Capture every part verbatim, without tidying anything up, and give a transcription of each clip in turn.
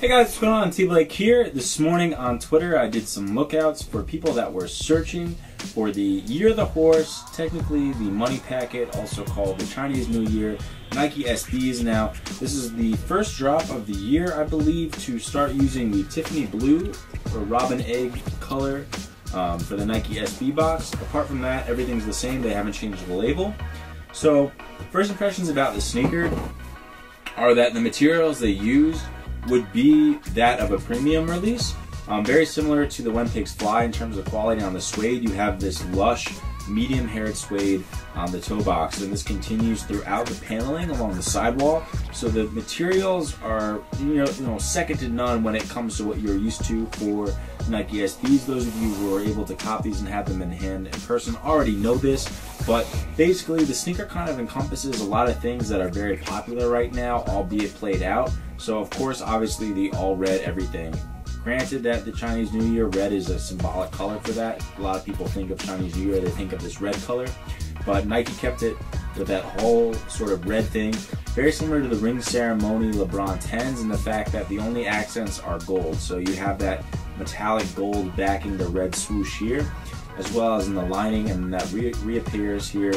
Hey guys, what's going on? T Blake here. This morning on Twitter, I did some lookouts for people that were searching for the Year of the Horse, technically the money packet, also called the Chinese New Year, Nike S Bs now. This is the first drop of the year, I believe, to start using the Tiffany blue or robin egg color um, for the Nike S B box. Apart from that, everything's the same. They haven't changed the label. So, first impressions about the sneaker are that the materials they used would be that of a premium release. Um, very similar to the Wempix Fly in terms of quality. On the suede, you have this lush, medium-haired suede on the toe box, and this continues throughout the paneling along the sidewall. So the materials are you know, you know, second to none when it comes to what you're used to for Nike S Bs. Those of you who are able to cop these and have them in hand in person already know this, but basically the sneaker kind of encompasses a lot of things that are very popular right now, albeit played out. So of course, obviously the all red everything. Granted that the Chinese New Year, red is a symbolic color for that. A lot of people think of Chinese New Year, they think of this red color, but Nike kept it with that whole sort of red thing. Very similar to the ring ceremony LeBron tens and the fact that the only accents are gold. So you have that metallic gold backing the red swoosh here, as well as in the lining, and that re reappears here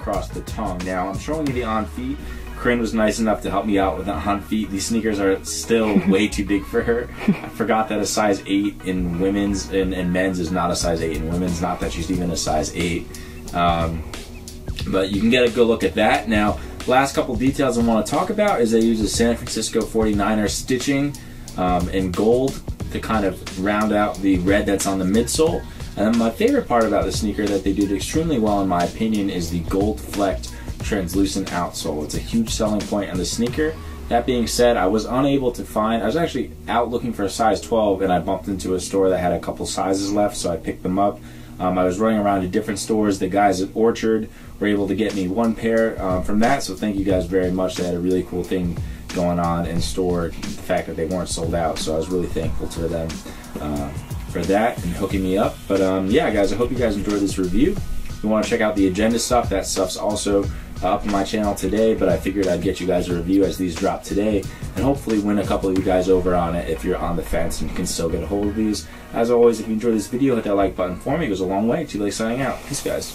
across the tongue. Now I'm showing you the on feet. Corinne was nice enough to help me out with the on feet. These sneakers are still way too big for her. I forgot that a size eight in women's and, and men's is not a size eight in women's. Not that she's even a size eight. Um, but you can get a good look at that. Now, last couple details I want to talk about is they use a San Francisco forty-niner stitching um, in gold to kind of round out the red that's on the midsole. And my favorite part about the sneaker that they did extremely well, in my opinion, is the gold flecked translucent outsole. It's a huge selling point on the sneaker. That being said, I was unable to find, I was actually out looking for a size twelve and I bumped into a store that had a couple sizes left, so I picked them up. Um, I was running around to different stores. The guys at Orchard were able to get me one pair um, from that, so thank you guys very much. They had a really cool thing going on in store, the fact that they weren't sold out, so I was really thankful to them uh, for that and hooking me up. But um, yeah guys, I hope you guys enjoyed this review. If you want to check out the agenda stuff, that stuff's also up on my channel today, but I figured I'd get you guys a review as these drop today and hopefully win a couple of you guys over on it if you're on the fence and you can still get a hold of these. As always, if you enjoyed this video, hit that like button for me. It goes a long way. T Blake signing out. Peace, guys.